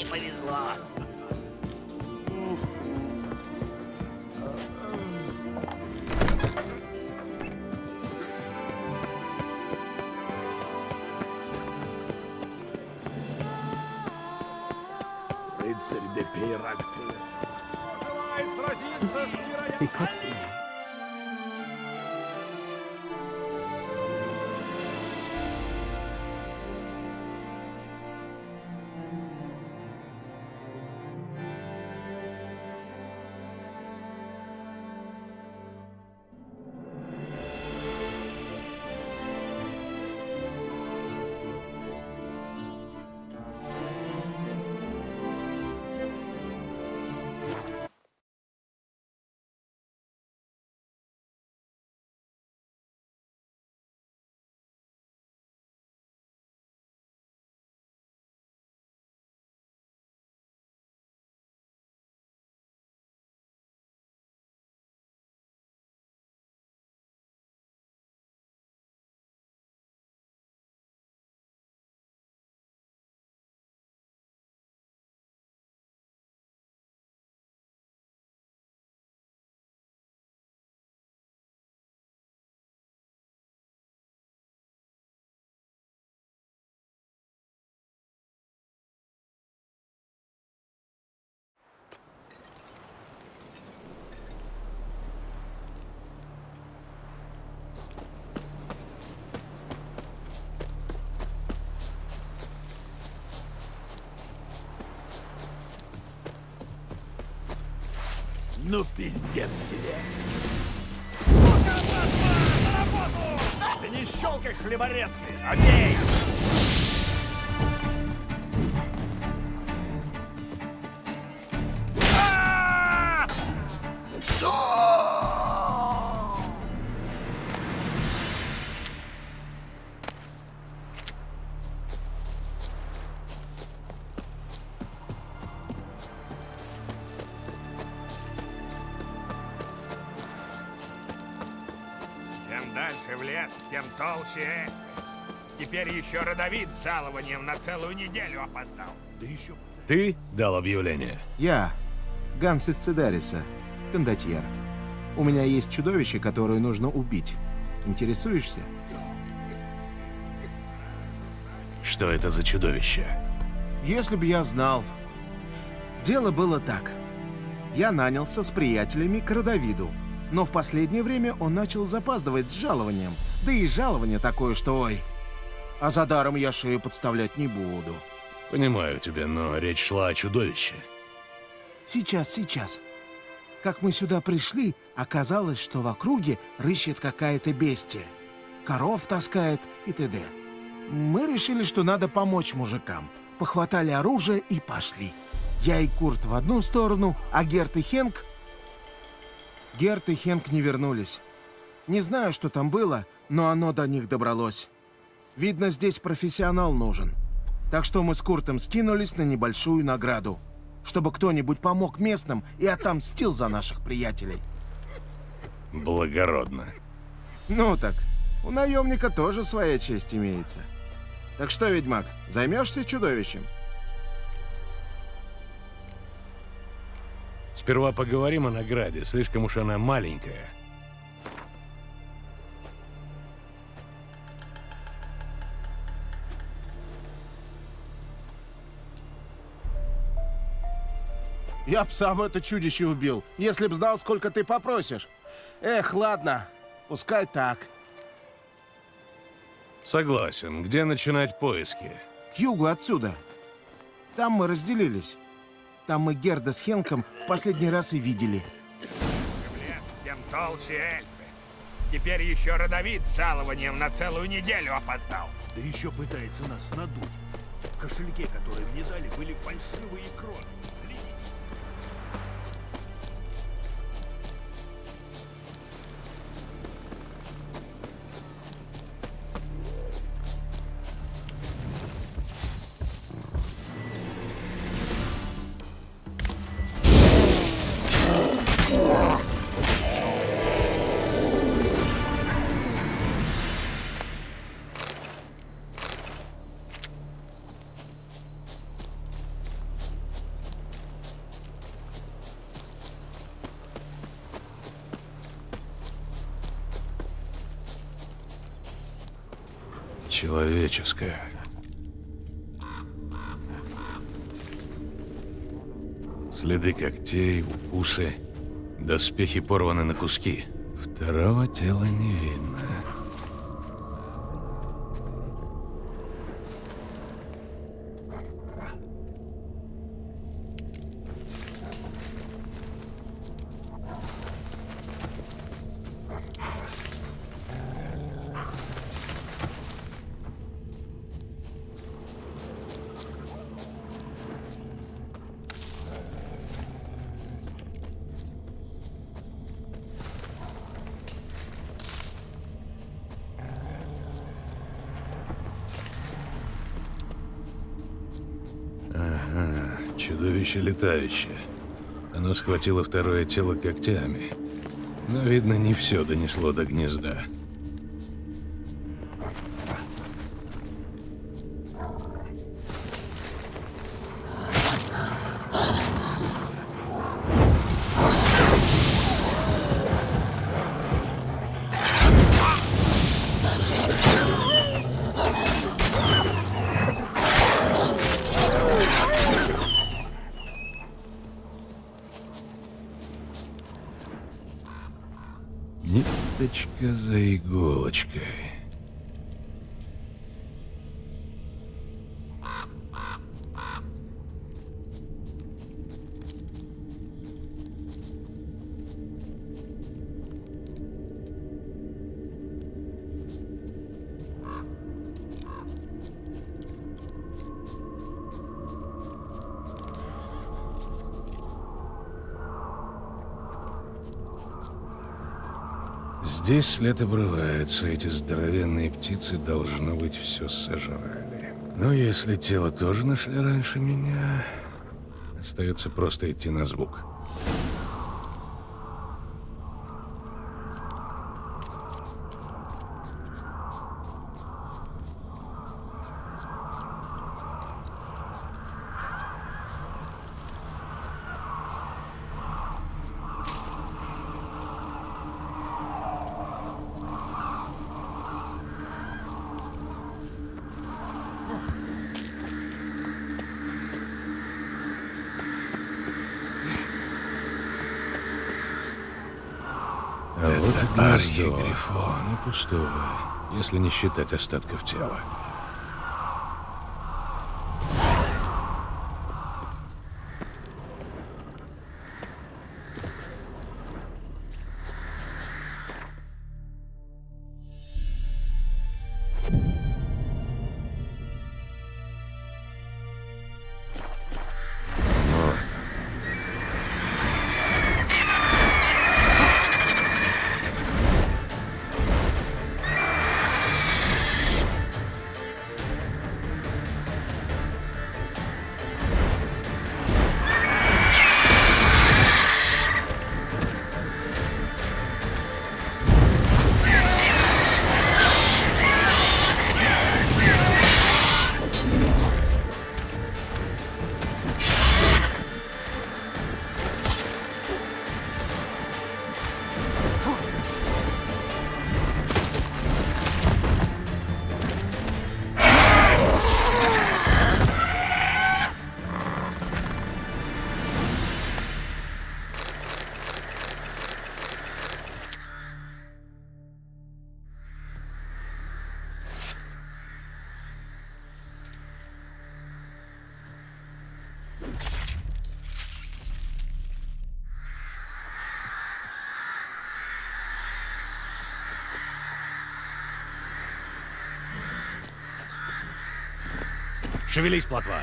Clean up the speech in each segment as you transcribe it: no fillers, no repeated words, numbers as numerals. не повезло. Рыцарь де Пейрак. Желает сразиться с невероятными. Ну пиздец тебе! Сука, Платва, на работу! Ты не щелкай хлеборезкой, а бей! Тем толще. Теперь еще Радовид с жалованием на целую неделю опоздал. Да еще... Ты дал объявление? Я. Ганс из Цедариса. Кондотьер. У меня есть чудовище, которое нужно убить. Интересуешься? Что это за чудовище? Если бы я знал. Дело было так. Я нанялся с приятелями к Радовиду. Но в последнее время он начал запаздывать с жалованием. Да и жалование такое, что ой. А за даром я шею подставлять не буду. Понимаю тебя, но речь шла о чудовище. Сейчас. Как мы сюда пришли, оказалось, что в округе рыщет какая-то бестия. Коров таскает и т.д. Мы решили, что надо помочь мужикам. Похватали оружие и пошли. Я и Курт в одну сторону, а Герт и Хенк... Герт и Хенк не вернулись. Не знаю, что там было, но оно до них добралось. Видно, здесь профессионал нужен. Так что мы с Куртом скинулись на небольшую награду, чтобы кто-нибудь помог местным и отомстил за наших приятелей. Благородно. Ну так, у наемника тоже своя честь имеется. Так что, ведьмак, займешься чудовищем? Сперва поговорим о награде, слишком уж она маленькая. Я б сам это чудище убил, если б знал, сколько ты попросишь. Эх, ладно, пускай так. Согласен. Где начинать поиски? К югу отсюда. Там мы разделились. Там мы Герда с Хенком в последний раз и видели. Лес, тем толще эльфы. Теперь еще Радовид с жалованием на целую неделю опоздал. Да еще пытается нас надуть. В кошельке, который мне дали, были фальшивые кроны. человеческое. Следы когтей, укусы, доспехи порваны на куски. Второго тела не видно. Чудовище-летающее. Оно схватило второе тело когтями, но, видно, не все донесло до гнезда. За иголочкой. Здесь след обрывается, эти здоровенные птицы, должно быть, все сожрали. Но если тело тоже нашли раньше меня, остается просто идти на звук. Грифон, пустого, если не считать остатков тела. Шевелись, Платва!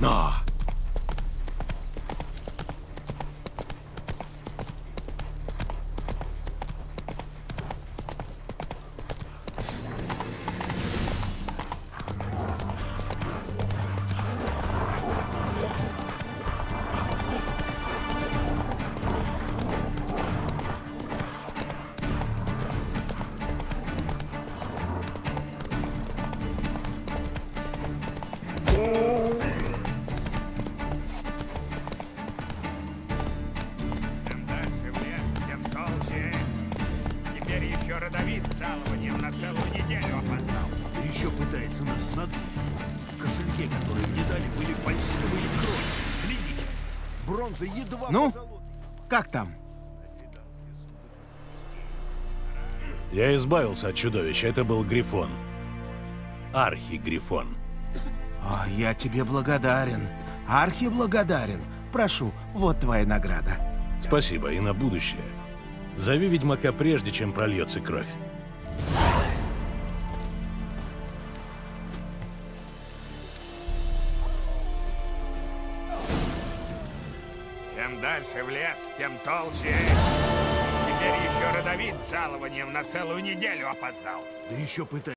Но! Теперь еще Радовид с жалованием на целую неделю опоздал. Да еще пытается нас надуть. В кошельке, которые мне дали, были фальшивые крови. Глядите, бронза едва... Ну, как там? Я избавился от чудовища. Это был Грифон. Архи-Грифон. О, я тебе благодарен. Архи-благодарен. Прошу, вот твоя награда. Спасибо, и на будущее. Зови ведьмака, прежде чем прольется кровь. Чем дальше в лес, тем толще. Теперь еще Радовид с жалованием на целую неделю опоздал. Да еще пытается.